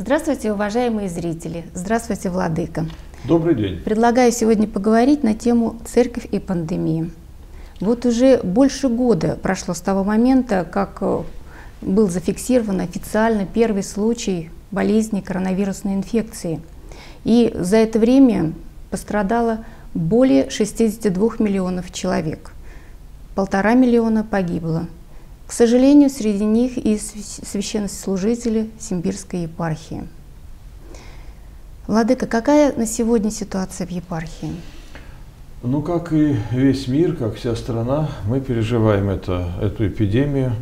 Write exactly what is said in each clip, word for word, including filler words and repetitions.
Здравствуйте, уважаемые зрители! Здравствуйте, Владыка! Добрый день! Предлагаю сегодня поговорить на тему «Церковь и пандемия». Вот уже больше года прошло с того момента, как был зафиксирован официально первый случай болезни коронавирусной инфекции. И за это время пострадало более шестидесяти двух миллионов человек. Полтора миллиона погибло. К сожалению, среди них и священнослужители Симбирской епархии. Владыка, какая на сегодня ситуация в епархии? Ну, как и весь мир, как вся страна, мы переживаем это, эту эпидемию.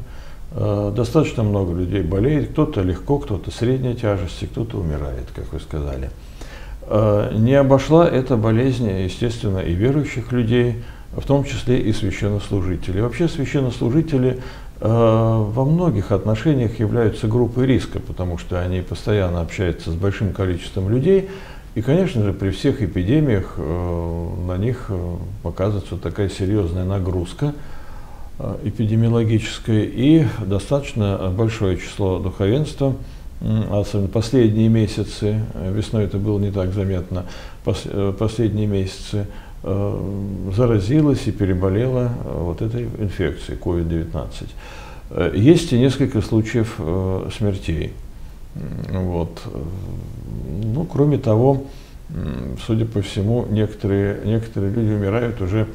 Достаточно много людей болеет, кто-то легко, кто-то средней тяжести, кто-то умирает, как вы сказали. Не обошла эта болезнь, естественно, и верующих людей, в том числе и священнослужителей. Вообще священнослужители во многих отношениях являются группой риска, потому что они постоянно общаются с большим количеством людей, и, конечно же, при всех эпидемиях на них оказывается такая серьезная нагрузка эпидемиологическая, и достаточно большое число духовенства, особенно последние месяцы, весной это было не так заметно, последние месяцы, заразилась и переболела вот этой инфекцией ковид девятнадцать. Есть и несколько случаев смертей. Вот. Ну, кроме того, судя по всему, некоторые, некоторые люди умирают уже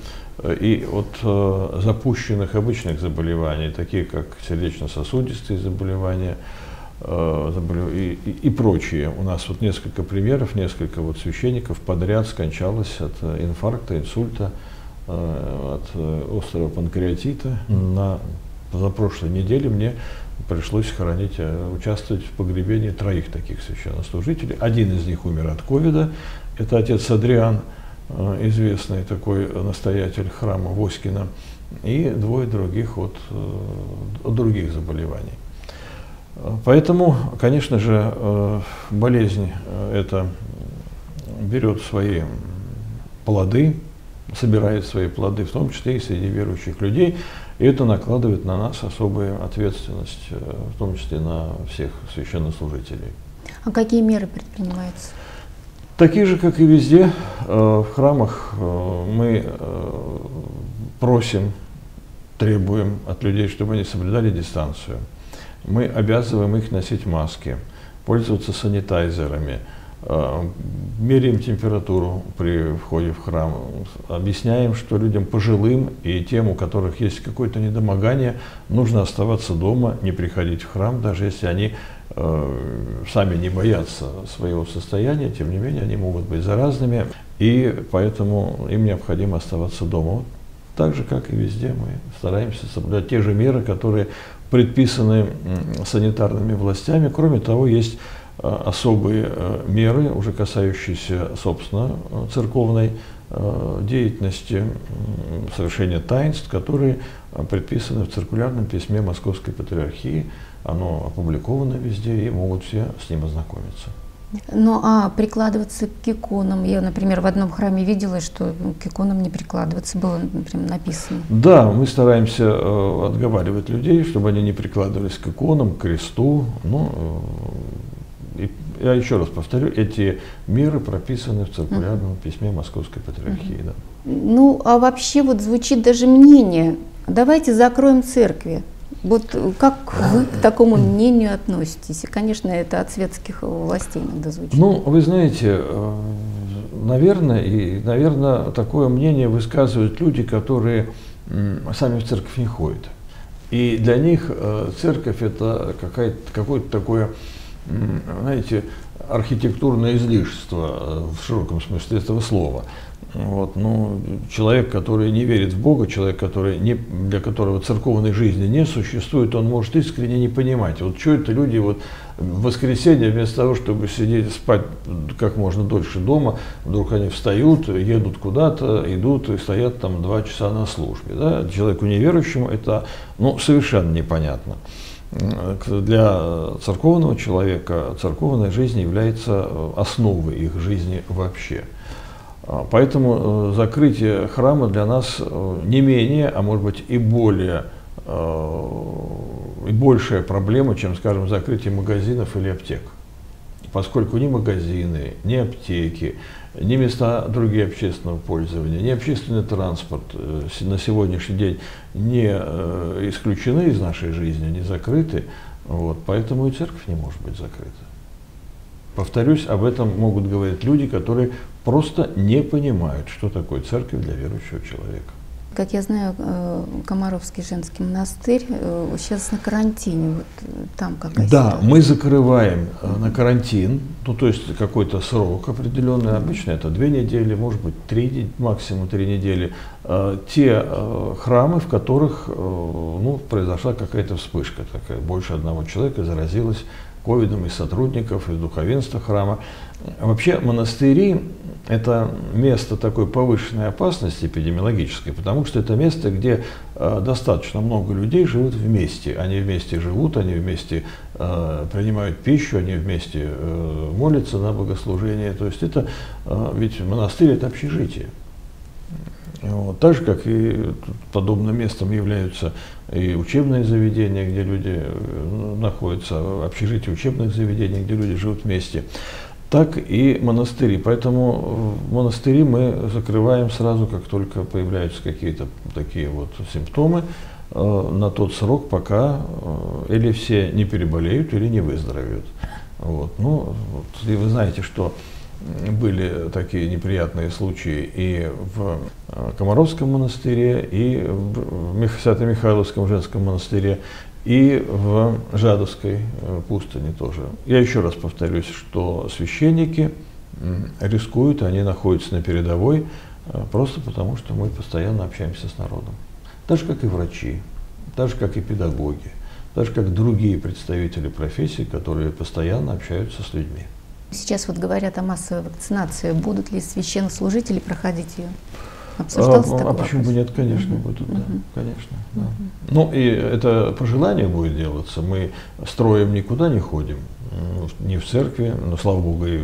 и от запущенных обычных заболеваний, такие как сердечно-сосудистые заболевания и, и, и прочие. У нас вот несколько примеров, несколько вот священников подряд скончалось от инфаркта, инсульта, от острого панкреатита. На, на прошлой неделе мне пришлось хоронить, участвовать в погребении троих таких священнослужителей. Один из них умер от ковида, это отец Адриан, известный такой настоятель храма Воськина, и двое других от, от других заболеваний. Поэтому, конечно же, болезнь эта берет свои плоды, собирает свои плоды, в том числе и среди верующих людей, и это накладывает на нас особую ответственность, в том числе на всех священнослужителей. А какие меры предпринимаются? Такие же, как и везде, в храмах мы просим, требуем от людей, чтобы они соблюдали дистанцию. Мы обязываем их носить маски, пользоваться санитайзерами, меряем температуру при входе в храм, объясняем, что людям пожилым и тем, у которых есть какое-то недомогание, нужно оставаться дома, не приходить в храм, даже если они сами не боятся своего состояния, тем не менее они могут быть заразными, и поэтому им необходимо оставаться дома. Так же, как и везде, мы стараемся соблюдать те же меры, которые предписаны санитарными властями. Кроме того, есть особые меры, уже касающиеся, собственно, церковной деятельности, совершения таинств, которые предписаны в циркулярном письме Московской Патриархии. Оно опубликовано везде, и могут все с ним ознакомиться. Ну, а прикладываться к иконам? Я, например, в одном храме видела, что к иконам не прикладываться было прям написано. Да, мы стараемся э, отговаривать людей, чтобы они не прикладывались к иконам, к кресту. Ну, э, и, я еще раз повторю, эти меры прописаны в циркулярном uh-huh. письме Московской Патриархии. Uh-huh. Да. Ну, а вообще вот звучит даже мнение, давайте закроем церкви. Вот как вы к такому мнению относитесь? И, конечно, это от светских властей иногда звучит. Ну, вы знаете, наверное, и, наверное, такое мнение высказывают люди, которые сами в церковь не ходят. И для них церковь – это какое-то такое, знаете, архитектурное излишество в широком смысле этого слова. Вот, ну, человек, который не верит в Бога, человек, который не, для которого церковной жизни не существует, он может искренне не понимать, вот что это люди вот, в воскресенье вместо того, чтобы сидеть спать как можно дольше дома, вдруг они встают, едут куда-то, идут и стоят там два часа на службе. Да? Человеку неверующему это ну, совершенно непонятно. Для церковного человека церковная жизнь является основой их жизни вообще. Поэтому закрытие храма для нас не менее, а может быть и более, и большая проблема, чем, скажем, закрытие магазинов или аптек. поскольку ни магазины, ни аптеки, ни места другие общественного пользования, ни общественный транспорт на сегодняшний день не исключены из нашей жизни, не закрыты, вот, поэтому и церковь не может быть закрыта. Повторюсь, об этом могут говорить люди, которые просто не понимают, что такое церковь для верующего человека. Как я знаю, Комаровский женский монастырь сейчас на карантине, вот там какая-то. Да, ситуация? Мы закрываем на карантин, ну то есть какой-то срок определенный, обычно это две недели, может быть три, максимум три недели, те храмы, в которых ну, произошла какая-то вспышка, такая, больше одного человека заразилось ковидом из сотрудников, из духовенства храма. Вообще монастыри – это место такой повышенной опасности эпидемиологической, потому что это место, где э, достаточно много людей живут вместе. Они вместе живут, они вместе э, принимают пищу, они вместе э, молятся на богослужение. То есть это, э, ведь монастырь – это общежитие. Вот. Так же, как и подобным местом являются и учебные заведения, где люди находятся, общежитие учебных заведений, где люди живут вместе, так и монастыри. Поэтому монастыри мы закрываем сразу, как только появляются какие-то такие вот симптомы, на тот срок, пока или все не переболеют, или не выздоровеют. Вот. Ну, вот, и вы знаете, что были такие неприятные случаи и в Комаровском монастыре, и в Сято-Михайловском женском монастыре, и в Жадовской пустыне тоже. Я еще раз повторюсь, что священники рискуют, они находятся на передовой, просто потому что мы постоянно общаемся с народом. Так же, как и врачи, так же, как и педагоги, так же, как другие представители профессии, которые постоянно общаются с людьми. Сейчас вот говорят о массовой вакцинации. Будут ли священнослужители проходить ее? Обсуждался а, такой а почему бы нет? Конечно, угу. будут, угу. да, конечно. Угу. Да. Ну и это по желанию будет делаться. Мы строем никуда не ходим, не в церкви, но, слава богу, и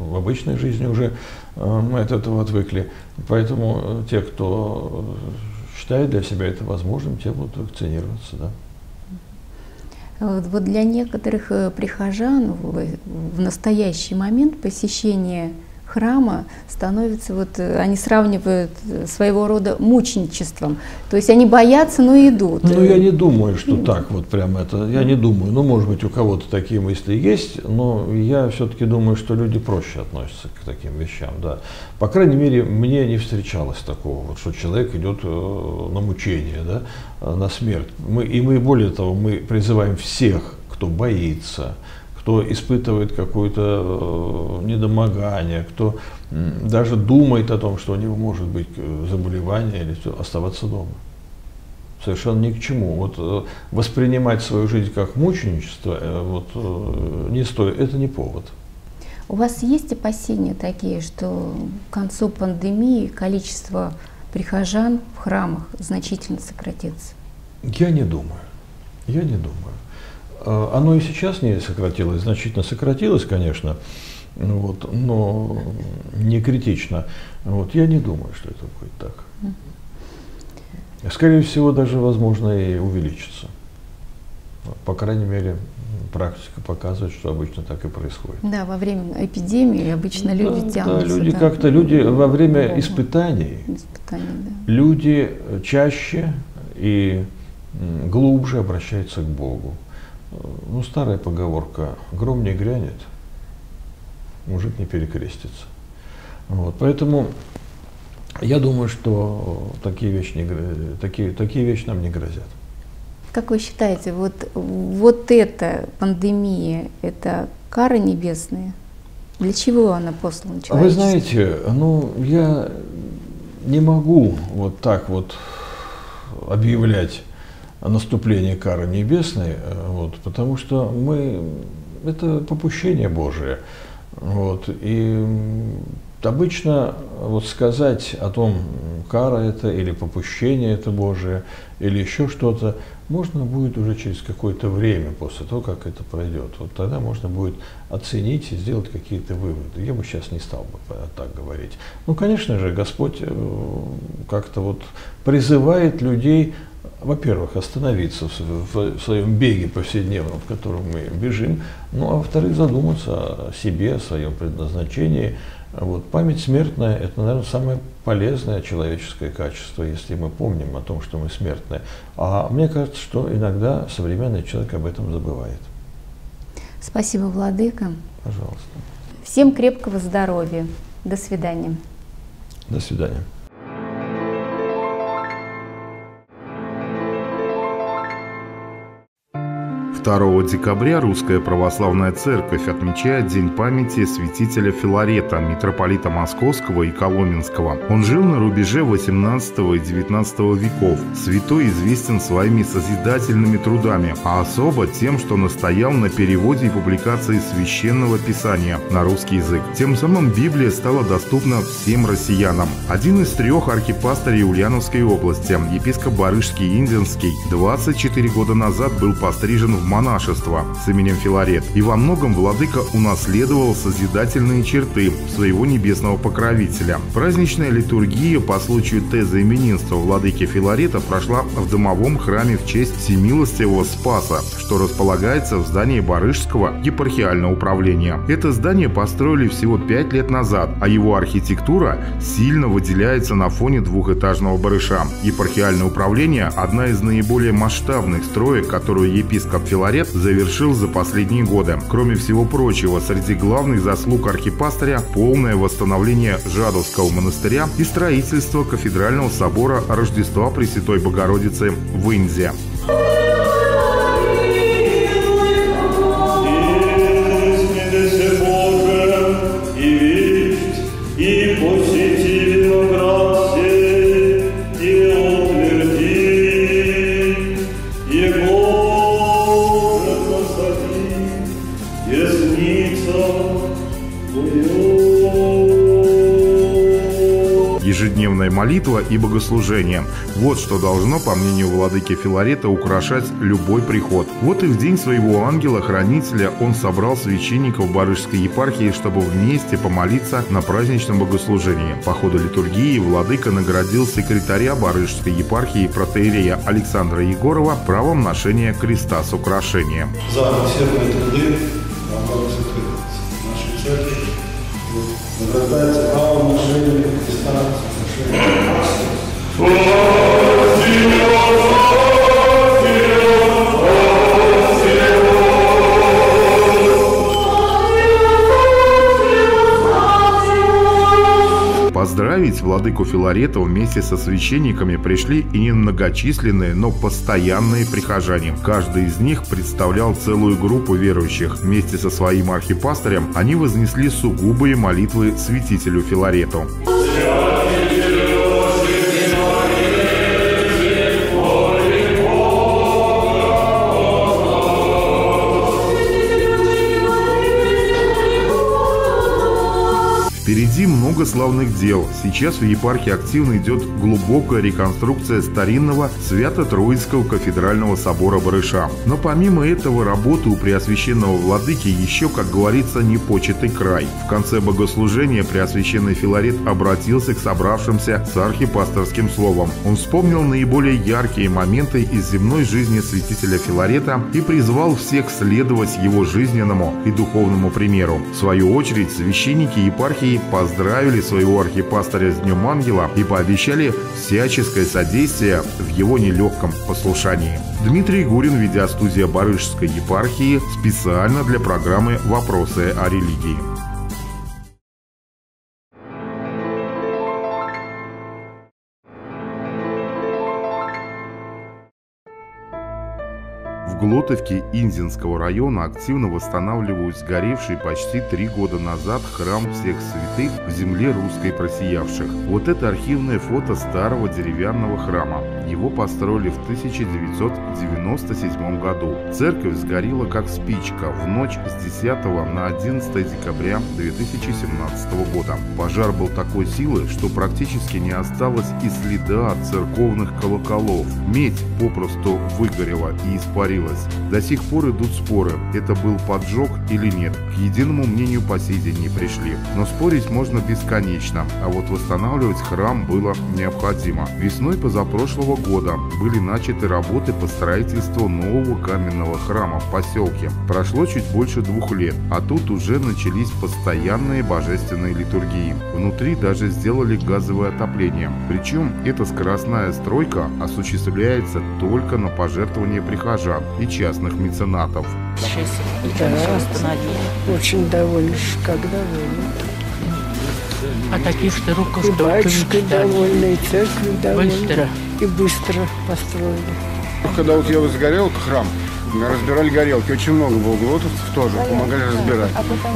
в обычной жизни уже мы от этого отвыкли. Поэтому те, кто считает для себя это возможным, те будут вакцинироваться, да. Вот для некоторых прихожан в настоящий момент посещение храма становится, вот они сравнивают своего рода мученичеством. То есть они боятся, но идут. Ну, я не думаю, что так вот прямо это, я не думаю. Ну, может быть, у кого-то такие мысли есть, но я все-таки думаю, что люди проще относятся к таким вещам, да. По крайней мере, мне не встречалось такого, вот, что человек идет на мучение, да. На смерть. Мы, и мы, более того, мы призываем всех, кто боится, кто испытывает какое-то недомогание, кто даже думает о том, что у него может быть заболевание, или оставаться дома. Совершенно ни к чему. Вот воспринимать свою жизнь как мученичество вот, не стоит, это не повод. У вас есть опасения такие, что к концу пандемии количество прихожан в храмах значительно сократится? Я не думаю. Я не думаю. Оно и сейчас не сократилось, значительно сократилось, конечно, вот, но не критично. Вот, я не думаю, что это будет так. Скорее всего, даже, возможно, и увеличится. По крайней мере, практика показывает, что обычно так и происходит. Да, во время эпидемии обычно люди да, тянутся. Да, люди да. как-то, люди во время да. испытаний, испытаний да. люди чаще и глубже обращаются к Богу. Ну, старая поговорка, гром не грянет, мужик не перекрестится. Вот, поэтому я думаю, что такие вещи, не, такие, такие вещи нам не грозят. Как вы считаете, вот, вот эта пандемия, это кара небесная? Для чего она послана человечеству? Вы знаете, ну, я не могу вот так вот объявлять наступление кары небесной, вот, потому что мы, это попущение Божие. Вот, и обычно вот сказать о том, кара это или попущение это Божие, или еще что-то, можно будет уже через какое-то время после того, как это пройдет. Вот тогда можно будет оценить и сделать какие-то выводы. Я бы сейчас не стал бы так говорить. Ну, конечно же, Господь как-то вот призывает людей во-первых, остановиться в своем беге повседневном, в котором мы бежим, ну а во-вторых, задуматься о себе, о своем предназначении. Вот, память смертная – это, наверное, самое полезное человеческое качество, если мы помним о том, что мы смертны. А мне кажется, что иногда современный человек об этом забывает. Спасибо, владыка. Пожалуйста. Всем крепкого здоровья. До свидания. До свидания. второго декабря Русская Православная Церковь отмечает День памяти святителя Филарета, митрополита Московского и Коломенского. Он жил на рубеже восемнадцатого и девятнадцатого веков. Святой известен своими созидательными трудами, а особо тем, что настоял на переводе и публикации Священного Писания на русский язык. Тем самым Библия стала доступна всем россиянам. Один из трех архипастырей Ульяновской области, епископ Барышский и Инзенский, двадцать четыре года назад был пострижен в монашество с именем Филарет, и во многом владыка унаследовал созидательные черты своего небесного покровителя. Праздничная литургия по случаю теза именинства владыки Филарета прошла в домовом храме в честь Всемилостивого Спаса, что располагается в здании Барышского епархиального управления. Это здание построили всего пять лет назад, а его архитектура сильно выделяется на фоне двухэтажного барыша. Епархиальное управление – одна из наиболее масштабных строек, которую епископ Филарет завершил за последние годы. Кроме всего прочего, среди главных заслуг архипастыря полное восстановление Жадовского монастыря и строительство кафедрального собора Рождества Пресвятой Богородицы в Инзе. Ежедневная молитва и богослужение – вот что должно, по мнению владыки Филарета, украшать любой приход. Вот и в день своего ангела-хранителя он собрал священников Барышской епархии, чтобы вместе помолиться на праздничном богослужении. По ходу литургии владыка наградил секретаря Барышской епархии протоиерея Александра Егорова правом ношения креста с украшением. За усердные труды нашей церкви награждается правом ношения креста с украшением. Поздравить владыку Филарета вместе со священниками пришли и немногочисленные, но постоянные прихожане. Каждый из них представлял целую группу верующих. Вместе со своим архипастырем они вознесли сугубые молитвы святителю Филарету. Впереди много славных дел. Сейчас в епархии активно идет глубокая реконструкция старинного Свято-Троицкого кафедрального собора Барыша. Но помимо этого работы у Преосвященного Владыки еще, как говорится, непочатый край. В конце богослужения Преосвященный Филарет обратился к собравшимся с архипасторским словом. Он вспомнил наиболее яркие моменты из земной жизни святителя Филарета и призвал всех следовать его жизненному и духовному примеру. В свою очередь священники епархии поздравили своего архипастыря с Днем Ангела и пообещали всяческое содействие в его нелегком послушании. Дмитрий Гурин, видеостудия Барышской епархии, специально для программы «Вопросы о религии». В Глотовке Инзенского района активно восстанавливают сгоревший почти три года назад храм всех святых в земле русской просиявших. Вот это архивное фото старого деревянного храма. Его построили в тысяча девятьсот девяносто седьмом году. Церковь сгорела как спичка в ночь с десятого на одиннадцатое декабря две тысячи семнадцатого года. Пожар был такой силы, что практически не осталось и следа от церковных колоколов. Медь попросту выгорела и испарилась говорилось. До сих пор идут споры, это был поджог или нет. К единому мнению по сей день не пришли. Но спорить можно бесконечно, а вот восстанавливать храм было необходимо. Весной позапрошлого года были начаты работы по строительству нового каменного храма в поселке. Прошло чуть больше двух лет, а тут уже начались постоянные божественные литургии. Внутри даже сделали газовое отопление. Причем эта скоростная стройка осуществляется только на пожертвования прихожан и частных меценатов. Сейчас это да, остановили. Очень довольны, когда вы. А таких старуков и батюшка довольны, и церковь довольна. Быстро. И быстро построили. Когда вот я вот сгорел храм, разбирали горелки. Очень много было глотовцев тоже. Помогали разбирать.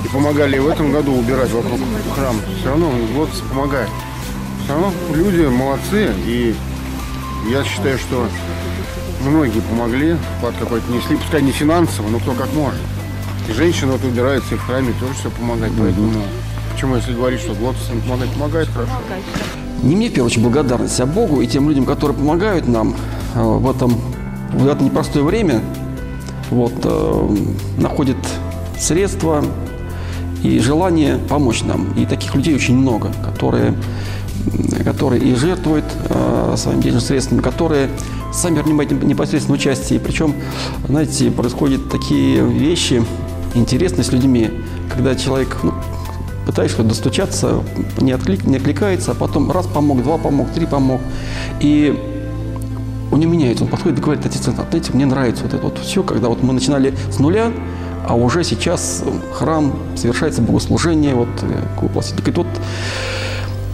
И помогали и в этом году убирать вокруг храма. Все равно глотовцы помогают. Все равно люди молодцы. И я считаю, что многие помогли, вклад какой-то несли, пускай не финансово, но кто как может. И женщина вот убирается и в храме тоже все помогает. Поэтому почему, если говорить, что глотовцам помогать, помогает, хорошо. Не мне, в первую очередь, благодарность, а Богу и тем людям, которые помогают нам в, этом, в это непростое время. Вот, э, находят средства и желание помочь нам. И таких людей очень много, которые, которые и жертвуют э, своими денежными средствами, которые сами принимают непосредственное участие. Причем, знаете, происходят такие вещи интересные с людьми, когда человек ну, пытаешься достучаться, не, отклик, не откликается, а потом раз помог, два помог, три помог. И он не меняется, он подходит и говорит: отец, знаете, мне нравится вот это вот все, когда вот мы начинали с нуля, а уже сейчас храм, совершается богослужение, вот, к воплотителю. И тут,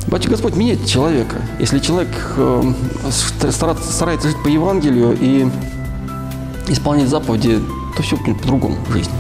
батюшка Господь меняет человека. Если человек э, старается, старается жить по Евангелию и исполнять заповеди, то все по-другому в жизни.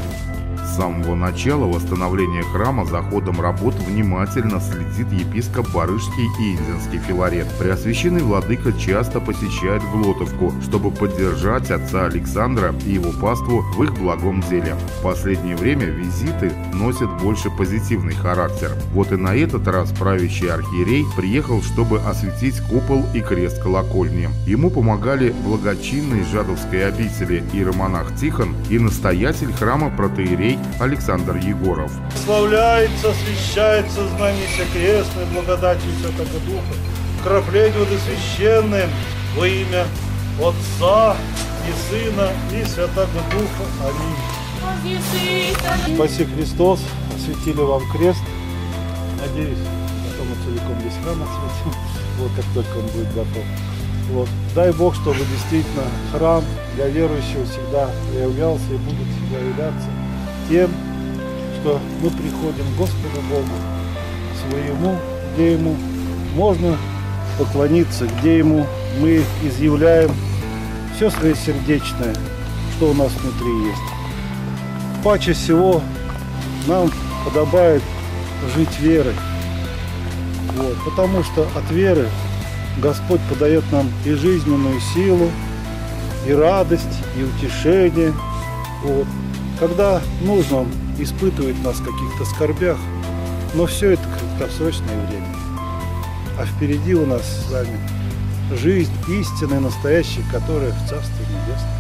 С самого начала восстановления храма за ходом работ внимательно следит епископ Барышский и Инзенский Филарет. Преосвященный владыка часто посещает Глотовку, чтобы поддержать отца Александра и его паству в их благом деле. В последнее время визиты носят больше позитивный характер. Вот и на этот раз правящий архиерей приехал, чтобы осветить купол и крест колокольни. Ему помогали благочинные Жадовской обители иеромонах Тихон и настоятель храма протоиерей Александр Егоров. Славляется, освящается знамя крестное благодатью Святого Духа, вкрапление воды священное во имя Отца и Сына и Святого Духа. Аминь. Спаси Христос, осветили вам крест. Надеюсь, потом мы целиком весь храм осветим, вот как только он будет готов. Вот. Дай Бог, чтобы действительно храм для верующего всегда являлся и будет всегда являться тем, что мы приходим к Господу Богу своему, где Ему можно поклониться, где Ему мы изъявляем все свое сердечное, что у нас внутри есть. Паче всего нам подобает жить верой, вот, потому что от веры Господь подает нам и жизненную силу, и радость, и утешение. Вот. Когда нужно, Он испытывает нас в каких-то скорбях, но все это краткосрочное время. А впереди у нас с вами жизнь истинная, настоящая, которая в Царстве Небесном.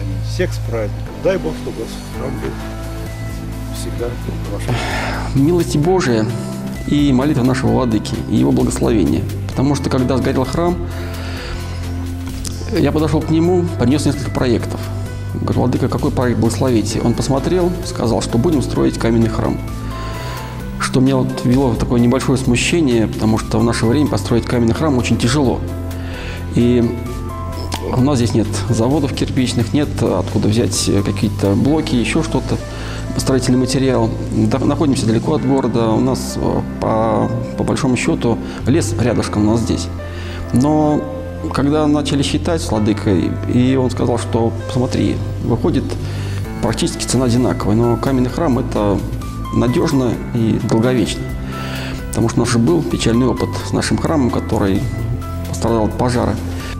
Аминь. Всех с праздником. Дай Бог, чтобы вас храм был всегда вашим. Милость Божия и молитва нашего владыки, и его благословение. Потому что, когда сгорел храм, я подошел к нему, принес несколько проектов. Говорю: владыка, какой проект благословите? Он посмотрел, сказал, что будем строить каменный храм. Что меня вот ввело в такое небольшое смущение, потому что в наше время построить каменный храм очень тяжело. И у нас здесь нет заводов кирпичных, нет откуда взять какие-то блоки, еще что-то, строительный материал. Находимся далеко от города, у нас по, по большому счету лес рядышком у нас здесь. Но когда начали считать с владыкой, и он сказал, что смотри, выходит практически цена одинаковая, но каменный храм – это надежно и долговечно. Потому что у нас же был печальный опыт с нашим храмом, который пострадал от пожара.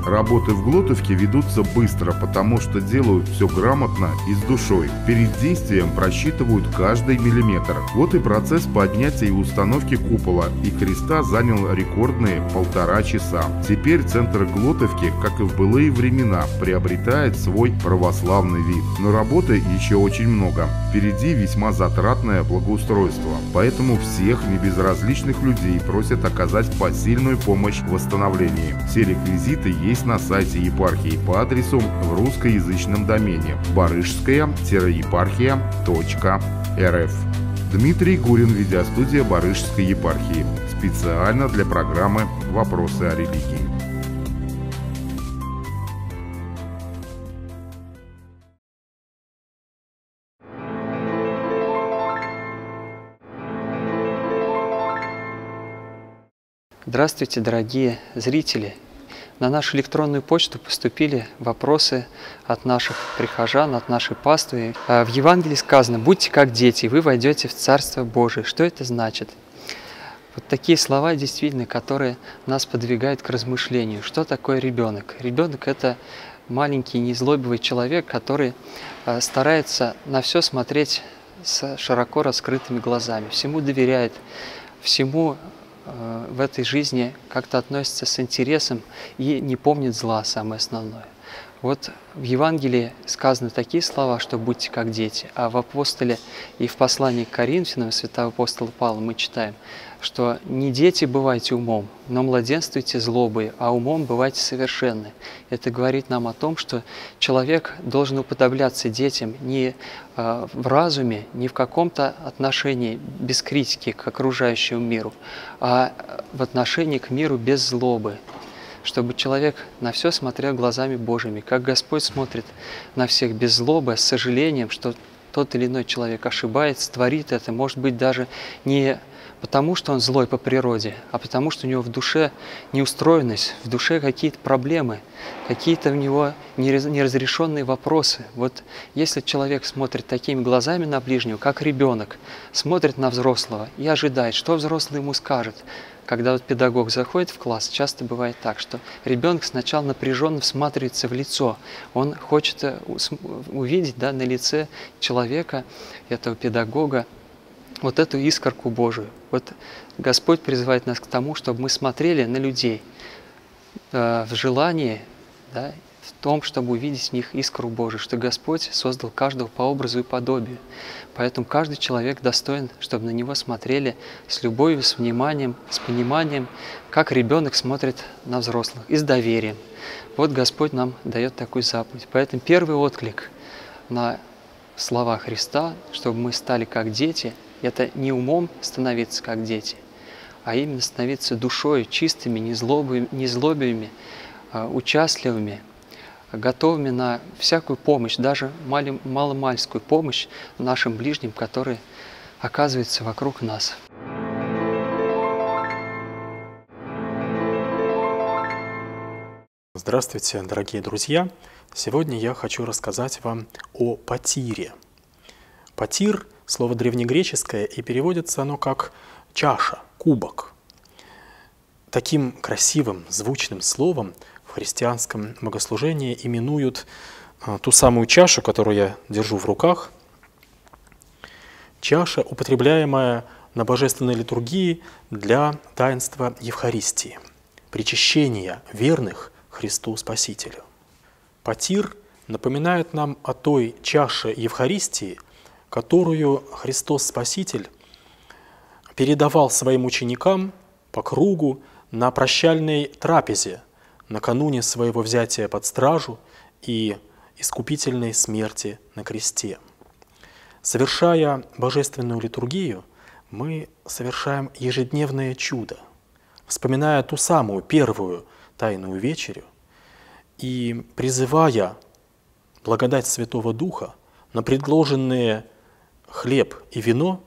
Работы в Глотовке ведутся быстро, потому что делают все грамотно и с душой. Перед действием просчитывают каждый миллиметр. Вот и процесс поднятия и установки купола и креста занял рекордные полтора часа. Теперь центр Глотовки, как и в былые времена, приобретает свой православный вид. Но работы еще очень много. Впереди весьма затратное благоустройство. Поэтому всех небезразличных людей просят оказать посильную помощь в восстановлении. Все реквизиты есть на сайте епархии по адресу в русскоязычном домене барышская-епархия.рф. Дмитрий Гурин, видеостудия Барышской епархии. Специально для программы «Вопросы о религии». Здравствуйте, дорогие зрители! На нашу электронную почту поступили вопросы от наших прихожан, от нашей паствы. В Евангелии сказано: «Будьте как дети, и вы войдете в Царство Божие». Что это значит? Вот такие слова, действительно, которые нас подвигают к размышлению. Что такое ребенок? Ребенок – это маленький, незлобивый человек, который старается на все смотреть с широко раскрытыми глазами, всему доверяет, всему в этой жизни как-то относится с интересом и не помнит зла, самое основное. Вот в Евангелии сказаны такие слова, что «будьте как дети», а в апостоле и в послании к Коринфянам святого апостола Павла мы читаем, что «не дети бывайте умом, но младенствуйте злобой, а умом бывайте совершенны». Это говорит нам о том, что человек должен уподобляться детям не в разуме, не в каком-то отношении без критики к окружающему миру, а в отношении к миру без злобы, чтобы человек на все смотрел глазами Божьими, как Господь смотрит на всех без злобы, с сожалением, что тот или иной человек ошибается, творит это, может быть, даже не потому, что он злой по природе, а потому, что у него в душе неустроенность, в душе какие-то проблемы, какие-то у него неразрешенные вопросы. Вот если человек смотрит такими глазами на ближнего, как ребенок, смотрит на взрослого и ожидает, что взрослый ему скажет. Когда вот педагог заходит в класс, часто бывает так, что ребенок сначала напряженно всматривается в лицо. Он хочет увидеть, да, на лице человека, этого педагога, вот эту искорку Божию. Вот Господь призывает нас к тому, чтобы мы смотрели на людей э, в желании, да, в том, чтобы увидеть в них искру Божию, что Господь создал каждого по образу и подобию. Поэтому каждый человек достоин, чтобы на него смотрели с любовью, с вниманием, с пониманием, как ребенок смотрит на взрослых, и с доверием. Вот Господь нам дает такую заповедь. Поэтому первый отклик на слова Христа, чтобы мы стали как дети, это не умом становиться как дети, а именно становиться душою, чистыми, незлобивыми, участливыми, готовыми на всякую помощь, даже маломальскую помощь нашим ближним, которые оказываются вокруг нас. Здравствуйте, дорогие друзья! Сегодня я хочу рассказать вам о потире. Потир – слово древнегреческое, и переводится оно как «чаша», «кубок». Таким красивым, звучным словом в христианском богослужении именуют ту самую чашу, которую я держу в руках. Чаша, употребляемая на божественной литургии для таинства Евхаристии, причащения верных Христу Спасителю. Потир напоминает нам о той чаше Евхаристии, которую Христос Спаситель передавал своим ученикам по кругу на прощальной трапезе накануне своего взятия под стражу и искупительной смерти на кресте. Совершая божественную литургию, мы совершаем ежедневное чудо, вспоминая ту самую первую Тайную вечерю и призывая благодать Святого Духа на предложенные хлеб и вино,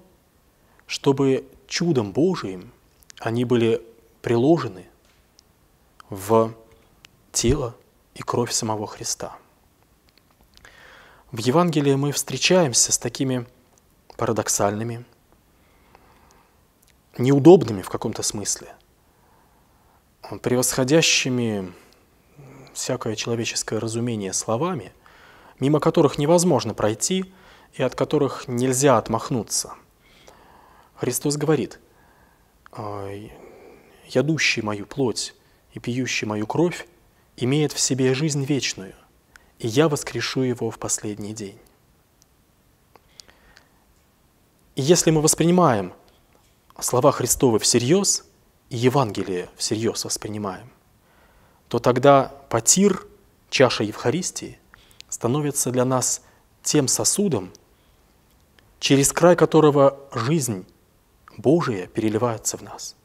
чтобы чудом Божиим они были приложены в тело и кровь самого Христа. В Евангелии мы встречаемся с такими парадоксальными, неудобными в каком-то смысле, превосходящими всякое человеческое разумение словами, мимо которых невозможно пройти и от которых нельзя отмахнуться. Христос говорит: «Ядущий мою плоть и пьющий мою кровь имеет в себе жизнь вечную, и я воскрешу его в последний день». И если мы воспринимаем слова Христовы всерьез, и Евангелие всерьез воспринимаем, то тогда потир, чаша Евхаристии, становится для нас тем сосудом, через край которого жизнь Божия переливается в нас.